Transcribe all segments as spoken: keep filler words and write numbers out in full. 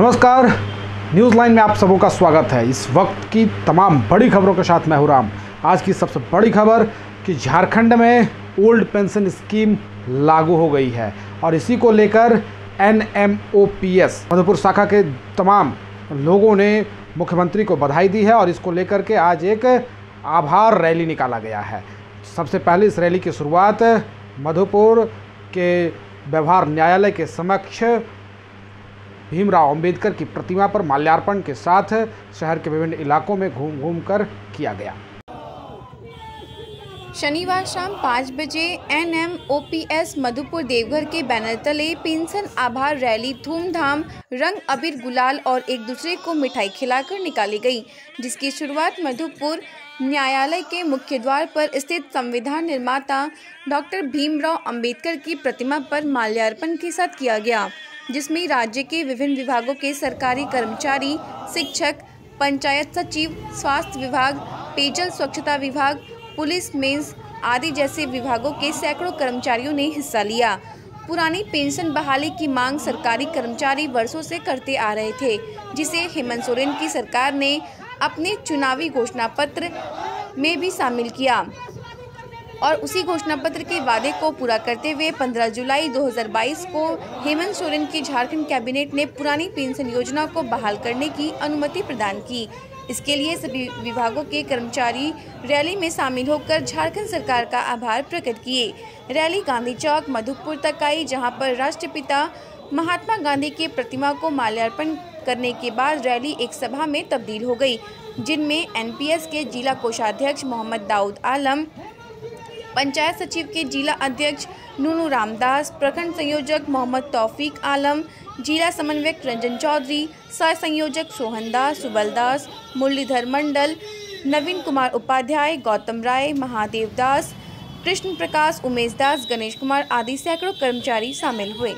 नमस्कार, news line में आप सबों का स्वागत है। इस वक्त की तमाम बड़ी खबरों के साथ मैं हूं राम। आज की सबसे बड़ी खबर कि झारखंड में ओल्ड पेंशन स्कीम लागू हो गई है और इसी को लेकर एनएमओपीएस मधुपुर शाखा के तमाम लोगों ने मुख्यमंत्री को बधाई दी है और इसको लेकर के आज एक आभार रैली निकाला गया है। सबसे पहले इस रैली की शुरुआत मधुपुर के व्यवहार न्यायालय के समक्ष भीमराव अंबेडकर की प्रतिमा पर माल्यार्पण के साथ शहर के विभिन्न इलाकों में घूम घूम कर किया गया। शनिवार शाम पाँच बजे एनएमओपीएस मधुपुर देवघर के बैनर तले पेंशन आभार रैली धूमधाम, रंग अबीर गुलाल और एक दूसरे को मिठाई खिलाकर निकाली गई, जिसकी शुरुआत मधुपुर न्यायालय के मुख्य द्वार पर स्थित संविधान निर्माता डॉक्टर भीमराव अंबेडकर की प्रतिमा पर माल्यार्पण के साथ किया गया, जिसमें राज्य के विभिन्न विभागों के सरकारी कर्मचारी, शिक्षक, पंचायत सचिव, स्वास्थ्य विभाग, पेयजल स्वच्छता विभाग, पुलिस, मेंस आदि जैसे विभागों के सैकड़ों कर्मचारियों ने हिस्सा लिया। पुरानी पेंशन बहाली की मांग सरकारी कर्मचारी वर्षों से करते आ रहे थे, जिसे हेमंत सोरेन की सरकार ने अपने चुनावी घोषणा पत्र में भी शामिल किया और उसी घोषणा पत्र के वादे को पूरा करते हुए पंद्रह जुलाई दो हज़ार बाईस को हेमंत सोरेन की झारखंड कैबिनेट ने पुरानी पेंशन योजना को बहाल करने की अनुमति प्रदान की। इसके लिए सभी विभागों के कर्मचारी रैली में शामिल होकर झारखंड सरकार का आभार प्रकट किए। रैली गांधी चौक मधुपुर तक आई, जहां पर राष्ट्रपिता महात्मा गांधी की प्रतिमा को माल्यार्पण करने के बाद रैली एक सभा में तब्दील हो गई, जिनमें एनपीएस के जिला कोषाध्यक्ष मोहम्मद दाऊद आलम, पंचायत सचिव के जिला अध्यक्ष नूनू रामदास, प्रखंड संयोजक मोहम्मद तौफीक आलम, जिला समन्वयक रंजन चौधरी, सह संयोजक सोहनदास सुबलदास, मुरलीधर मंडल, नवीन कुमार उपाध्याय, गौतम राय, महादेवदास, कृष्ण प्रकाश, उमेश दास, गणेश कुमार आदि सैकड़ों कर्मचारी शामिल हुए।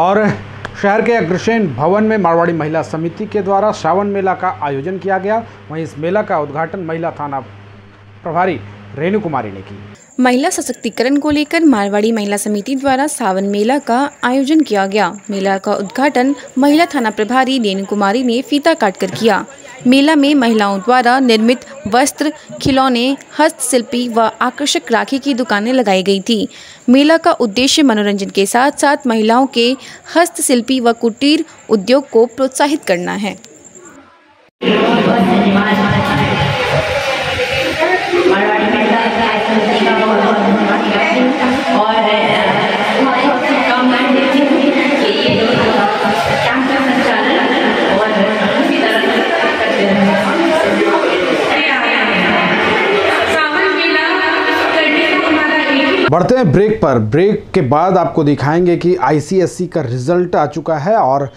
और शहर के अग्रसेन भवन में मारवाड़ी महिला समिति के द्वारा श्रावण मेला का आयोजन किया गया। वहीं इस मेला का उद्घाटन महिला थाना प्रभारी रेणु कुमारी ने की। महिला सशक्तिकरण को लेकर मारवाड़ी महिला समिति द्वारा सावन मेला का आयोजन किया गया। मेला का उद्घाटन महिला थाना प्रभारी रेणु कुमारी ने फीता काटकर किया। मेला में महिलाओं द्वारा निर्मित वस्त्र, खिलौने, हस्तशिल्पी व आकर्षक राखी की दुकानें लगाई गई थी। मेला का उद्देश्य मनोरंजन के साथ साथ महिलाओं के हस्तशिल्पी व कुटीर उद्योग को प्रोत्साहित करना है। बढ़ते हैं ब्रेक पर। ब्रेक के बाद आपको दिखाएंगे कि आईसीएससी का रिजल्ट आ चुका है और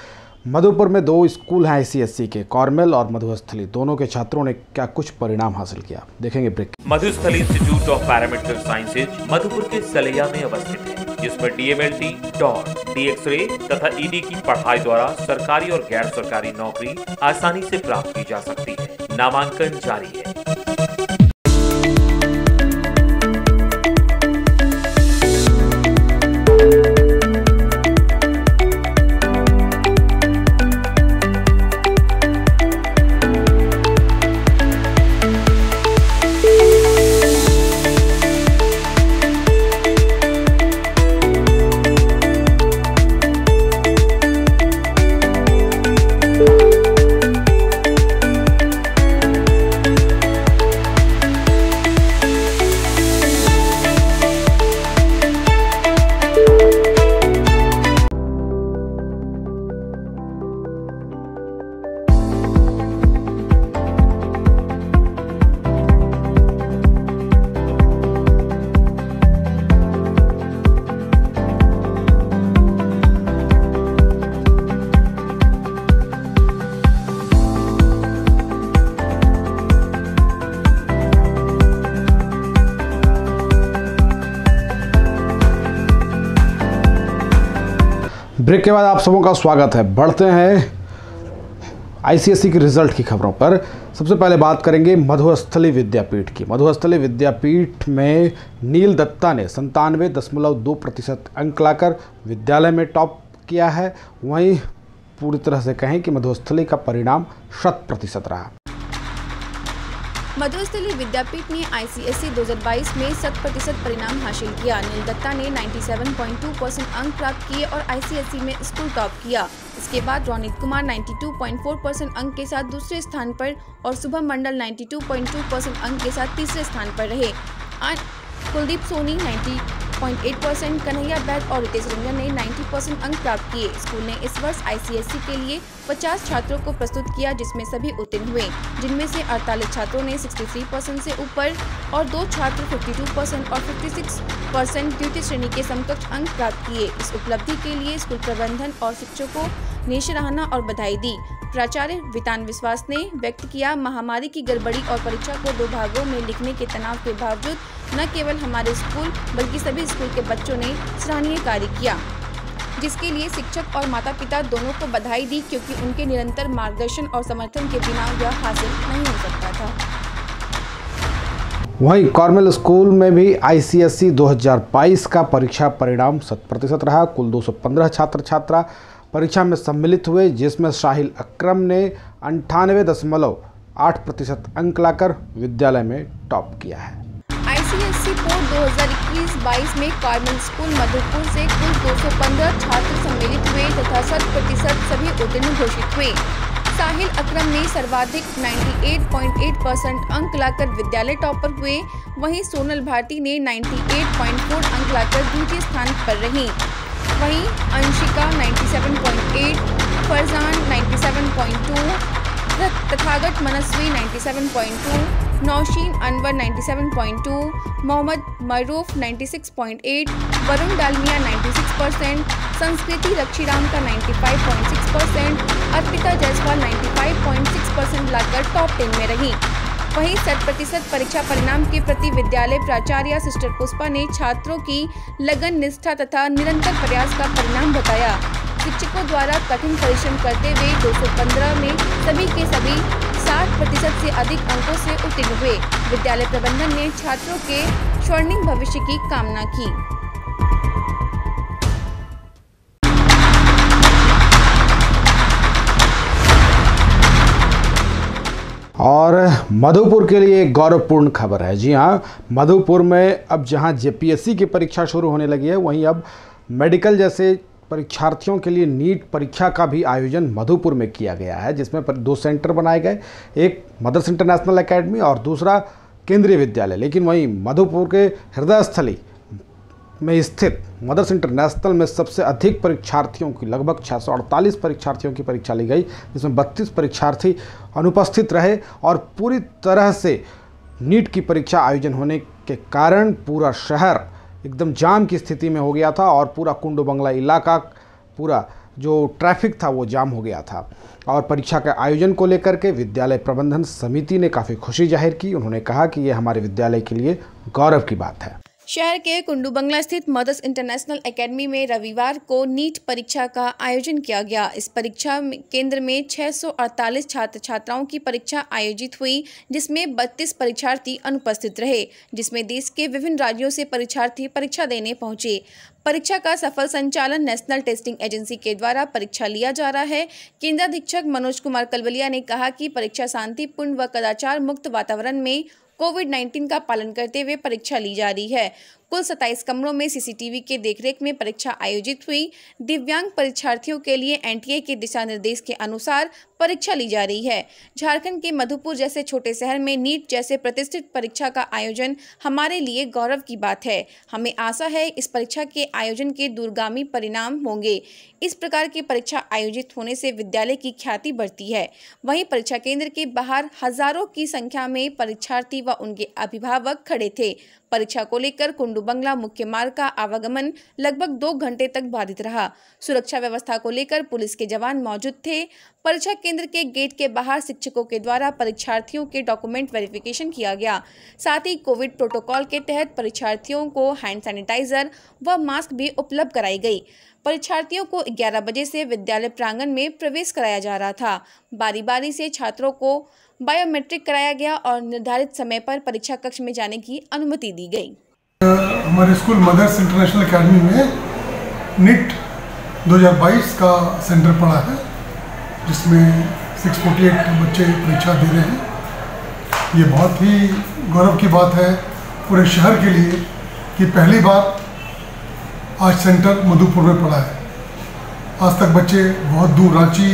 मधुपुर में दो स्कूल हैं आईसीएससी के, कार्मेल और मधुस्थली, दोनों के छात्रों ने क्या कुछ परिणाम हासिल किया, देखेंगे break. Madhusthali institute of paramedical sciences Madhupur के सलैया में अवस्थित है, जिसमें डीएमएलटी, डॉट, डी एक्सरे तथा ईडी की पढ़ाई द्वारा सरकारी और गैर सरकारी नौकरी आसानी से प्राप्त की जा सकती है। नामांकन जारी है। ब्रेक के बाद आप सबों का स्वागत है। बढ़ते हैं आईसीएससी के रिजल्ट की खबरों पर। सबसे पहले बात करेंगे मधुस्थली विद्यापीठ की। मधुस्थली विद्यापीठ में नील दत्ता ने संतानवे दशमलव दो प्रतिशत अंक लाकर विद्यालय में टॉप किया है। वहीं पूरी तरह से कहें कि मधुस्थली का परिणाम शत प्रतिशत रहा। मधुस्थली विद्यापीठ ने आईसीएससी दो हज़ार बाईस में शत प्रतिशत परिणाम हासिल किया। नील दत्ता ने सत्तानवे पॉइंट दो परसेंट अंक प्राप्त किए और आईसीएससी में स्कूल टॉप किया। इसके बाद रौनित कुमार बानवे पॉइंट चार परसेंट अंक के साथ दूसरे स्थान पर और शुभ मंडल बानवे पॉइंट दो परसेंट अंक के साथ तीसरे स्थान पर रहे। आज कुलदीप सोनी नब्बे पॉइंट आठ परसेंट, कन्हैया बैद और रितेश रंजन ने नब्बे परसेंट अंक प्राप्त किए। स्कूल ने इस वर्ष आईसीएससी के लिए पचास छात्रों को प्रस्तुत किया, जिसमें सभी उत्तीर्ण हुए, जिनमें से अड़तालीस छात्रों ने तिरसठ परसेंट से ऊपर और दो छात्र बावन परसेंट और छप्पन परसेंट द्वितीय श्रेणी के समकक्ष अंक प्राप्त किए। इस उपलब्धि के लिए स्कूल प्रबंधन और शिक्षकों ने सराहना और बधाई दी। प्राचार्य वितान विश्वास ने व्यक्त किया, महामारी की गड़बड़ी और परीक्षा को दो भागों में लिखने के तनाव के बावजूद न केवल हमारे स्कूल बल्कि सभी स्कूल के बच्चों ने सराहनीय कार्य किया, जिसके लिए शिक्षक और माता पिता दोनों को बधाई दी, क्योंकि उनके निरंतर मार्गदर्शन और समर्थन के बिना यह हासिल नहीं हो सकता था। वहीं कार्मेल स्कूल में भी आईसीएससी दो हज़ार बाईस का परीक्षा परिणाम शत प्रतिशत रहा। कुल दो सौ पंद्रह छात्र छात्रा परीक्षा में सम्मिलित हुए, जिसमें साहिल अकरम ने अंठानवे दशमलव आठ प्रतिशत अंक लाकर विद्यालय में टॉप किया है। आईसीएससी बोर्ड दो हज़ार इक्कीस बाईस में कार्मेल स्कूल मधुपुर से कुल दो सौ पंद्रह छात्र सम्मिलित हुए तथा शत प्रतिशत सभी उत्तीर्ण घोषित हुए। साहिल अकरम ने सर्वाधिक अट्ठानवे पॉइंट आठ परसेंट अंक लाकर विद्यालय टॉपर हुए। वहीं सोनल भारती ने अट्ठानवे पॉइंट चार अंक लाकर दूसरे स्थान पर रहीं। वहीं अंशिका सत्तानवे पॉइंट आठ, फरजान सत्तानवे पॉइंट दो, तथागत मनस्वी सत्तानवे पॉइंट दो, नौशीन अनवर सत्तानवे पॉइंट दो, मोहम्मद मरूफ छियानवे पॉइंट आठ, वरुण डालमिया छियानवे परसेंट, संस्कृति रक्षीराम का पचानवे पॉइंट छह परसेंट, अर्पिता जायसवाल पचानवे पॉइंट छह परसेंट लाकर टॉप टेन में रही। वहीं शत प्रतिशत परीक्षा परिणाम के प्रति विद्यालय प्राचार्य सिस्टर पुष्पा ने छात्रों की लगन, निष्ठा तथा निरंतर प्रयास का परिणाम बताया। शिक्षकों द्वारा कठिन परिश्रम करते हुए दो सौ पंद्रह में सभी के सभी साठ प्रतिशत से अधिक अंकों से उत्तीर्ण हुए। विद्यालय प्रबंधन ने छात्रों के स्वर्णिम भविष्य की कामना की। और मधुपुर के लिए गौरवपूर्ण खबर है। जी हाँ, मधुपुर में अब जहाँ जेपीएससी की परीक्षा शुरू होने लगी है, वहीं अब मेडिकल जैसे परीक्षार्थियों के लिए नीट परीक्षा का भी आयोजन मधुपुर में किया गया है, जिसमें दो सेंटर बनाए गए, एक मदर्स इंटरनेशनल एकेडमी और दूसरा केंद्रीय विद्यालय। लेकिन वहीं मधुपुर के हृदयस्थली में स्थित मदर्स इंटरनेशनल में सबसे अधिक परीक्षार्थियों की, लगभग छः सौ अड़तालीस परीक्षार्थियों की परीक्षा ली गई, जिसमें बत्तीस परीक्षार्थी अनुपस्थित रहे। और पूरी तरह से नीट की परीक्षा आयोजन होने के कारण पूरा शहर एकदम जाम की स्थिति में हो गया था और पूरा कुंडो बंगला इलाका, पूरा जो ट्रैफिक था वो जाम हो गया था। और परीक्षा के आयोजन को लेकर के विद्यालय प्रबंधन समिति ने काफ़ी खुशी जाहिर की। उन्होंने कहा कि ये हमारे विद्यालय के लिए गौरव की बात है। शहर के कुंडू बंगला स्थित मदर्स इंटरनेशनल एकेडमी में रविवार को नीट परीक्षा का आयोजन किया गया। इस परीक्षा केंद्र में छह सौ अड़तालीस छात्र छात्राओं की परीक्षा आयोजित हुई, जिसमें बत्तीस परीक्षार्थी अनुपस्थित रहे, जिसमें देश के विभिन्न राज्यों से परीक्षार्थी परीक्षा देने पहुंचे। परीक्षा का सफल संचालन नेशनल टेस्टिंग एजेंसी के द्वारा परीक्षा लिया जा रहा है। केंद्राधीक्षक मनोज कुमार कलवलिया ने कहा कि परीक्षा शांतिपूर्ण व कदाचार मुक्त वातावरण में कोविड उन्नीस का पालन करते हुए परीक्षा ली जा रही है। कुल सत्ताईस कमरों में सीसीटीवी के देखरेख में परीक्षा आयोजित हुई। दिव्यांग परीक्षार्थियों के लिए एनटीए के दिशा निर्देश के अनुसार परीक्षा ली जा रही है। झारखंड के मधुपुर जैसे छोटे शहर में नीट जैसे प्रतिष्ठित परीक्षा का आयोजन हमारे लिए गौरव की बात है। हमें आशा है इस परीक्षा के आयोजन के दूरगामी परिणाम होंगे। इस प्रकार की परीक्षा आयोजित होने से विद्यालय की ख्याति बढ़ती है। वहीं परीक्षा केंद्र के बाहर हजारों की संख्या में परीक्षार्थी व उनके अभिभावक खड़े थे। परीक्षा को लेकर कुंडू बंगला मुख्य मार्ग का आवागमन लगभग दो घंटे तक बाधित रहा। सुरक्षा व्यवस्था को लेकर पुलिस के जवान मौजूद थे। परीक्षा केंद्र के गेट के बाहर शिक्षकों के द्वारा परीक्षार्थियों के डॉक्यूमेंट वेरिफिकेशन किया गया। साथ ही कोविड प्रोटोकॉल के तहत परीक्षार्थियों को हैंड सैनिटाइजर व मास्क भी उपलब्ध कराई गई। परीक्षार्थियों को ग्यारह बजे से विद्यालय प्रांगण में प्रवेश कराया जा रहा था। बारी बारी से छात्रों को बायोमेट्रिक कराया गया और निर्धारित समय पर परीक्षा कक्ष में जाने की अनुमति दी गई। हमारे स्कूल मदर्स इंटरनेशनल एकेडमी में नीट दो हज़ार बाईस का सेंटर पड़ा है, जिसमें छह सौ अड़तालीस बच्चे परीक्षा दे रहे हैं। ये बहुत ही गौरव की बात है पूरे शहर के लिए कि पहली बार आज सेंटर मधुपुर में पड़ा है। आज तक बच्चे बहुत दूर रांची,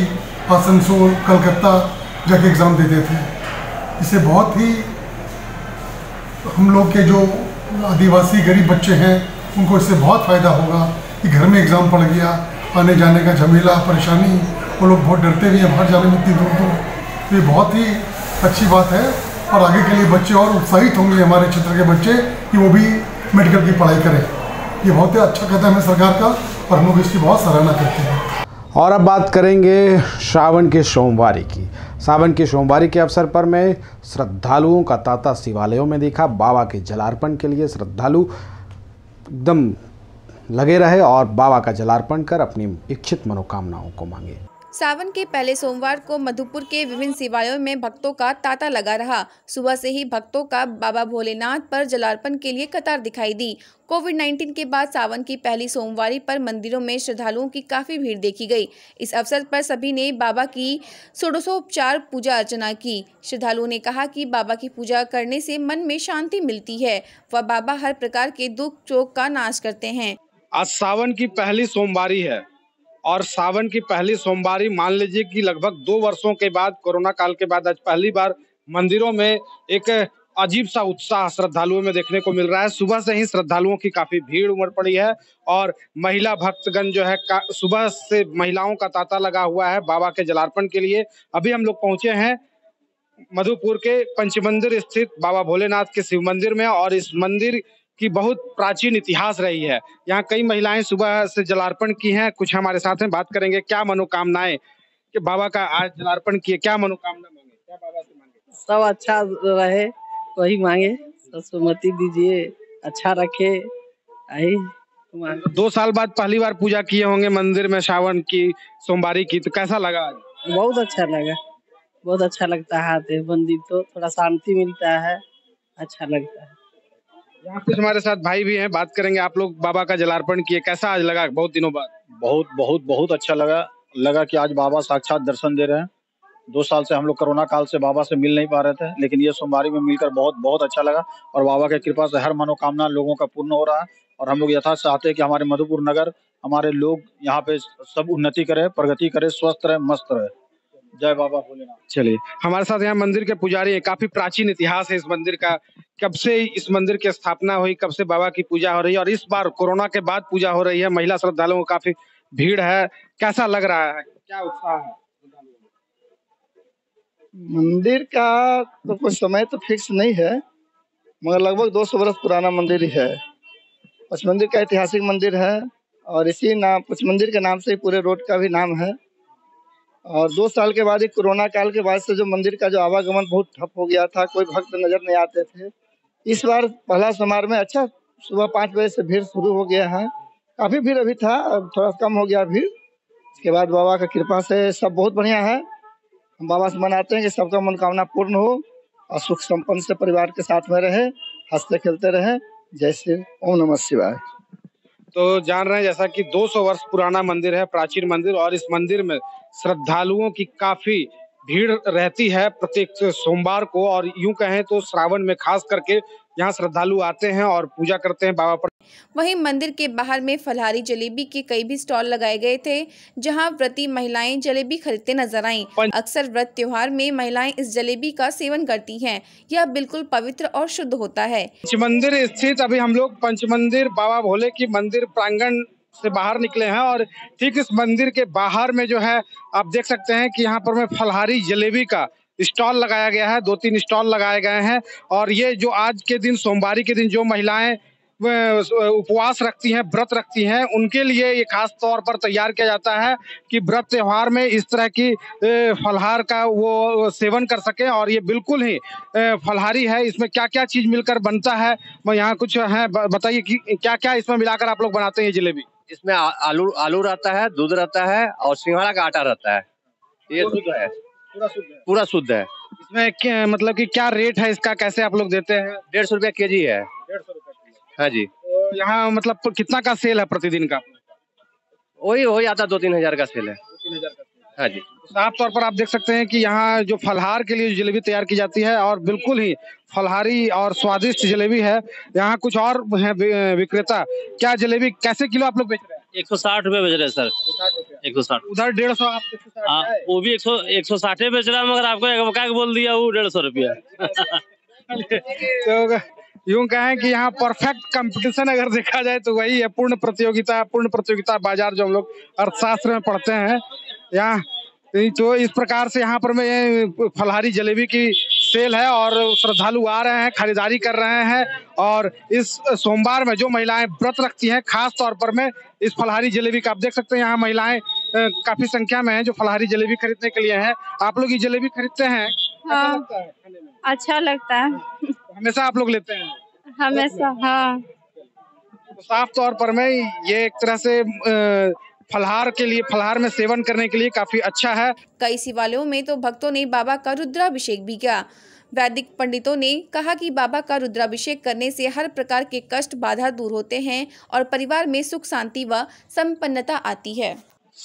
आसनसोल, कलकत्ता जाके एग्ज़ाम देते थे। इससे बहुत ही हम लोग के जो आदिवासी गरीब बच्चे हैं उनको इससे बहुत फ़ायदा होगा कि घर में एग्ज़ाम पड़ गया, आने जाने का झमेला, परेशानी, वो लोग बहुत डरते भी हैं बाहर जाने में इतनी दूर दूर। तो ये बहुत ही अच्छी बात है और आगे के लिए बच्चे और उत्साहित होंगे हमारे क्षेत्र के बच्चे कि वो भी मेडिकल की पढ़ाई करें। ये बहुत ही अच्छा कदम है सरकार का और हम लोग इसकी बहुत सराहना करते हैं। और अब बात करेंगे श्रावण के सोमवारी की। सावन की सोमवारी के अवसर पर मैं श्रद्धालुओं का तांता शिवालयों में देखा। बाबा के जलार्पण के लिए श्रद्धालु एकदम लगे रहे और बाबा का जलार्पण कर अपनी इच्छित मनोकामनाओं को मांगे। सावन के पहले सोमवार को मधुपुर के विभिन्न शिवालयों में भक्तों का तांता लगा रहा। सुबह से ही भक्तों का बाबा भोलेनाथ पर जलार्पण के लिए कतार दिखाई दी। कोविड नाइन्टीन के बाद सावन की पहली सोमवारी पर मंदिरों में श्रद्धालुओं की काफ़ी भीड़ देखी गई। इस अवसर पर सभी ने बाबा की षोडशोपचार पूजा अर्चना की। श्रद्धालुओं ने कहा कि बाबा की पूजा करने से मन में शांति मिलती है व बाबा हर प्रकार के दुख शोक का नाश करते हैं। आज सावन की पहली सोमवारी है और सावन की पहली सोमवारी मान लीजिए कि लगभग दो वर्षों के बाद, कोरोना काल के बाद, आज पहली बार मंदिरों में एक अजीब सा उत्साह श्रद्धालुओं में देखने को मिल रहा है। सुबह से ही श्रद्धालुओं की काफी भीड़ उमड़ पड़ी है और महिला भक्तगण जो है सुबह से महिलाओं का तांता लगा हुआ है बाबा के जलार्पण के लिए। अभी हम लोग पहुंचे हैं मधुपुर के पंचमंदिर स्थित बाबा भोलेनाथ के शिव मंदिर में और इस मंदिर की बहुत प्राचीन इतिहास रही है। यहाँ कई महिलाएं सुबह से जलार्पण की हैं। कुछ हमारे साथ हैं, बात करेंगे क्या मनोकामनाएं कि बाबा का आज जलार्पण किए, क्या मनोकामना मांगे, क्या बाबा से मांगे? सब अच्छा रहे वही मांगे, सरस्वती दीजिए अच्छा रखे। आई दो साल बाद पहली बार पूजा किए होंगे मंदिर में सावन की सोमवारी की, तो कैसा लगा? बहुत अच्छा लगा, बहुत अच्छा लगता है। देवबंदी तो थोड़ा शांति मिलता है, अच्छा लगता है। यहाँ कुछ हमारे साथ भाई भी हैं, बात करेंगे। आप लोग बाबा का जलार्पण किए, कैसा आज लगा बहुत दिनों बाद? बहुत बहुत बहुत अच्छा लगा लगा कि आज बाबा साक्षात दर्शन दे रहे हैं। दो साल से हम लोग कोरोना काल से बाबा से मिल नहीं पा रहे थे, लेकिन ये सोमवारी में मिलकर बहुत बहुत अच्छा लगा और बाबा की कृपा से हर मनोकामना लोगों का पूर्ण हो रहा है। और हम लोग यथार्थ चाहते हैं कि हमारे मधुपुर नगर, हमारे लोग यहाँ पे सब उन्नति करे, प्रगति करे, स्वस्थ रहे, मस्त रहे। जय बाबा भोलेनाथ। चलिए, हमारे साथ यहाँ मंदिर के पुजारी हैं। काफी प्राचीन इतिहास है इस मंदिर का। कब से इस मंदिर की स्थापना हुई, कब से बाबा की पूजा हो रही है और इस बार कोरोना के बाद पूजा हो रही है। महिला श्रद्धालुओं को काफी भीड़ है, कैसा लग रहा है, क्या उत्साह है? मंदिर का तो कुछ समय तो फिक्स नहीं है, मगर लगभग दो सौ वर्ष पुराना मंदिर है। पच मंदिर का ऐतिहासिक मंदिर है और इसी नाम पच मंदिर के नाम से पूरे रोड का भी नाम है। और दो साल के बाद ही कोरोना काल के बाद से जो मंदिर का जो आवागमन बहुत ठप हो गया था, कोई भक्त नजर नहीं आते थे। इस बार पहला समारोह में अच्छा सुबह पाँच बजे से भीड़ शुरू हो गया है। काफ़ी भीड़ अभी था, अब थोड़ा कम हो गया भीड़। इसके बाद बाबा का कृपा से सब बहुत बढ़िया है। हम बाबा से मनाते हैं कि सबका मनोकामना पूर्ण हो और सुख संपन्न से परिवार के साथ में रहे, हंसते खेलते रहे। जय श्री ओम नमः शिवाय। तो जान रहे हैं जैसा कि दो सौ वर्ष पुराना मंदिर है, प्राचीन मंदिर, और इस मंदिर में श्रद्धालुओं की काफी भीड़ रहती है प्रत्येक सोमवार को। और यूं कहें तो श्रावण में खास करके यहाँ श्रद्धालु आते हैं और पूजा करते हैं बाबा पर। वहीं मंदिर के बाहर में फलहारी जलेबी के कई भी स्टॉल लगाए गए थे, जहाँ व्रती महिलाएं जलेबी खरीदते नजर आईं। अक्सर व्रत त्योहार में महिलाएं इस जलेबी का सेवन करती हैं। यह बिल्कुल पवित्र और शुद्ध होता है। पंचमंदिर स्थित अभी हम लोग पंचमंदिर बाबा भोले की मंदिर प्रांगण से बाहर निकले हैं और ठीक इस मंदिर के बाहर में जो है आप देख सकते हैं कि यहाँ पर में फलहारी जलेबी का स्टॉल लगाया गया है। दो तीन स्टॉल लगाए गए हैं और ये जो आज के दिन सोमवारी के दिन जो महिलाएं उपवास रखती हैं, व्रत रखती हैं, उनके लिए ये खास तौर पर तैयार किया जाता है कि व्रत त्यौहार में इस तरह की फलहार का वो सेवन कर सकें। और ये बिल्कुल ही फलहारी है। इसमें क्या क्या चीज़ मिलकर बनता है, मैं यहाँ कुछ है बताइए कि क्या क्या इसमें मिलाकर आप लोग बनाते हैं ये जलेबी। इसमें आलू आलू रहता है, दूध रहता है और सिंघाड़ा का आटा रहता है। ये शुद्ध है, पूरा शुद्ध है, पूरा शुद्ध है। इसमें मतलब कि क्या रेट है इसका, कैसे आप लोग देते हैं? डेढ़ सौ रुपया के जी है। डेढ़ सौ रुपया। हाँ जी। तो यहाँ मतलब कितना का सेल है प्रतिदिन का? वही वही आता दो तीन हजार का सेल है। तीन हजार का। हाँ जी। साफ तौर पर आप देख सकते हैं कि यहाँ जो फलहार के लिए जलेबी तैयार की जाती है और बिल्कुल ही फलहारी और स्वादिष्ट जलेबी है। यहाँ कुछ और है विक्रेता। क्या जलेबी कैसे किलो आप लोग बेच रहे हैं? एक सौ साठ रुपए बेच रहे हैं सर। एक सौ साठ। उधर डेढ़ सौ। वो भी एक सौ एक सौ साठ बेच रहा है, मगर आपको क्या बोल दिया वो डेढ़ सौ रुपया। तो यूं कहें कि यहाँ परफेक्ट कंपटीशन अगर देखा जाए तो वही है, पूर्ण प्रतियोगिता। पूर्ण प्रतियोगिता बाजार जो हम लोग अर्थशास्त्र में पढ़ते हैं, यहाँ तो इस प्रकार से यहाँ पर मैं फलहारी जलेबी की सेल है और श्रद्धालु आ रहे हैं, खरीदारी कर रहे हैं। और इस सोमवार में जो महिलाएं व्रत रखती हैं, खास तौर पर मैं इस फलहारी जलेबी का आप देख सकते हैं यहाँ महिलाएं काफी संख्या में हैं जो फलहारी जलेबी खरीदने के लिए हैं। आप लोग ये जलेबी खरीदते हैं? हाँ, लगता है? अच्छा लगता है। तो हमेशा आप लोग लेते हैं? हमेशा, हाँ। तो साफ तौर पर मैं ये एक तरह से आ, फलहार के लिए, फलहार में सेवन करने के लिए काफी अच्छा है। कई शिवालयों में तो भक्तों ने बाबा का रुद्राभिषेक भी किया। वैदिक पंडितों ने कहा कि बाबा का रुद्राभिषेक करने से हर प्रकार के कष्ट बाधा दूर होते हैं और परिवार में सुख शांति व संपन्नता आती है।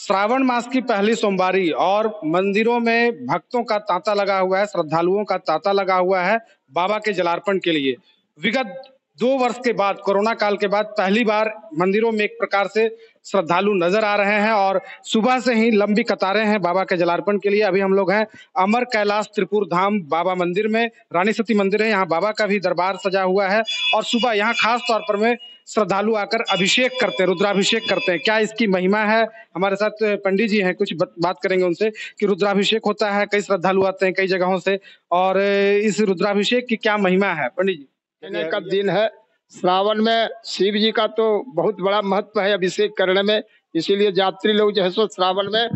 श्रावण मास की पहली सोमवारी और मंदिरों में भक्तों का तांता लगा हुआ है, श्रद्धालुओं का तांता लगा हुआ है बाबा के जलार्पण के लिए। विगत दो वर्ष के बाद, कोरोना काल के बाद पहली बार मंदिरों में एक प्रकार से श्रद्धालु नजर आ रहे हैं और सुबह से ही लंबी कतारें हैं बाबा के जलार्पण के लिए। अभी हम लोग हैं अमर कैलाश त्रिपुर धाम बाबा मंदिर में। रानी सती मंदिर है, यहाँ बाबा का भी दरबार सजा हुआ है और सुबह यहाँ खास तौर पर में श्रद्धालु आकर अभिषेक करते हैं, रुद्राभिषेक करते हैं। क्या इसकी महिमा है? हमारे साथ पंडित जी हैं, कुछ बात करेंगे उनसे कि रुद्राभिषेक होता है, कई श्रद्धालु आते हैं कई जगहों से, और इस रुद्राभिषेक की क्या महिमा है पंडित जी? का दिन है श्रावण में, शिव जी का तो बहुत बड़ा महत्व है अभिषेक करने में, इसीलिए यात्री लोग जो है सो श्रावण में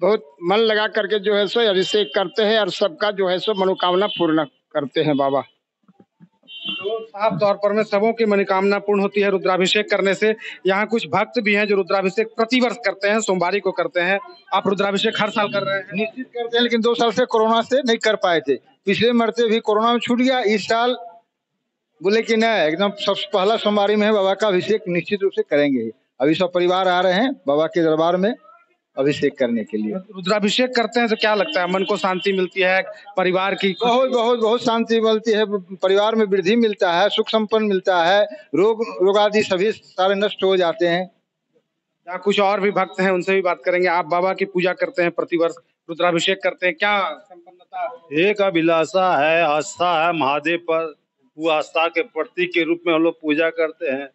बहुत मन लगा करके जो है सो अभिषेक करते हैं और सबका जो है सो मनोकामना पूर्ण करते हैं बाबा। तो साफ तौर पर में सबों की मनोकामना पूर्ण होती है रुद्राभिषेक करने से। यहाँ कुछ भक्त भी हैं जो रुद्राभिषेक प्रतिवर्ष करते हैं, सोमवारी को करते हैं। आप रुद्राभिषेक हर साल कर रहे हैं? निश्चित करते हैं, लेकिन दो साल से कोरोना से नहीं कर पाए थे। पिछले मरते भी कोरोना में छूट गया, इस साल बोले कि ना एकदम सबसे पहला सोमवारी में बाबा का अभिषेक निश्चित रूप से करेंगे। अभी सब परिवार आ रहे हैं बाबा के दरबार में अभिषेक करने के लिए। रुद्राभिषेक करते हैं तो क्या लगता है, मन को शांति मिलती है? परिवार की बहुत बहुत बहुत शांति मिलती है, परिवार में वृद्धि मिलता है, सुख संपन्न मिलता है, रोग रोग आदि सभी सारे नष्ट हो जाते हैं। यहाँ कुछ और भी भक्त हैं, उनसे भी बात करेंगे। आप बाबा की पूजा करते हैं, प्रतिवर्ष रुद्राभिषेक करते हैं, क्या संपन्नता? एक अभिलाषा है, आस्था है महादेव पर, वो आस्था के प्रतीक के रूप में हम लोग पूजा करते हैं।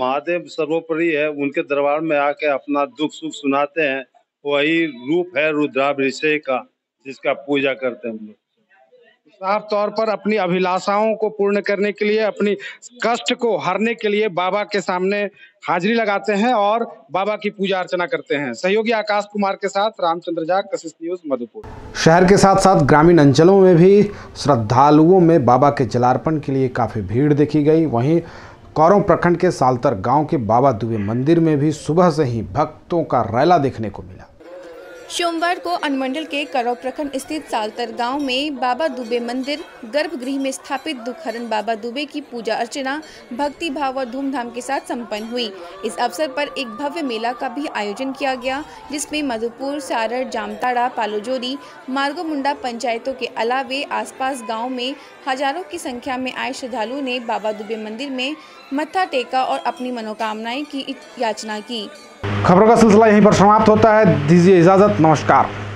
महादेव सर्वोपरि है, उनके दरबार में आके अपना दुख सुख सुनाते हैं, वही रूप है रुद्राभिषेक का जिसका पूजा करते हैं हम लोग। साफ तौर पर अपनी अभिलाषाओं को पूर्ण करने के लिए, अपनी कष्ट को हरने के लिए बाबा के सामने हाजिरी लगाते हैं और बाबा की पूजा अर्चना करते हैं। सहयोगी आकाश कुमार के साथ रामचंद्र झा, कशिश न्यूज, मधुपुर। शहर के साथ साथ ग्रामीण अंचलों में भी श्रद्धालुओं में बाबा के जलार्पण के लिए काफ़ी भीड़ देखी गई। वहीं कौरव प्रखंड के सालतर गाँव के बाबा दुबे मंदिर में भी सुबह से ही भक्तों का रैला देखने को मिला। सोमवार को अनुमंडल के करौ प्रखंड स्थित सालतर गांव में बाबा दुबे मंदिर गर्भगृह में स्थापित दुखहरण बाबा दुबे की पूजा अर्चना भक्ति भाव और धूमधाम के साथ संपन्न हुई। इस अवसर पर एक भव्य मेला का भी आयोजन किया गया, जिसमें मधुपुर, सारर, जामताड़ा, पालोजोरी, मार्गो मुंडा पंचायतों के अलावे आसपास गाँव में हजारों की संख्या में आए श्रद्धालुओं ने बाबा दुबे मंदिर में मत्था टेका और अपनी मनोकामनाएं की याचना की। खबरों का सिलसिला यहीं पर समाप्त होता है। दीजिए इजाज़त, नमस्कार।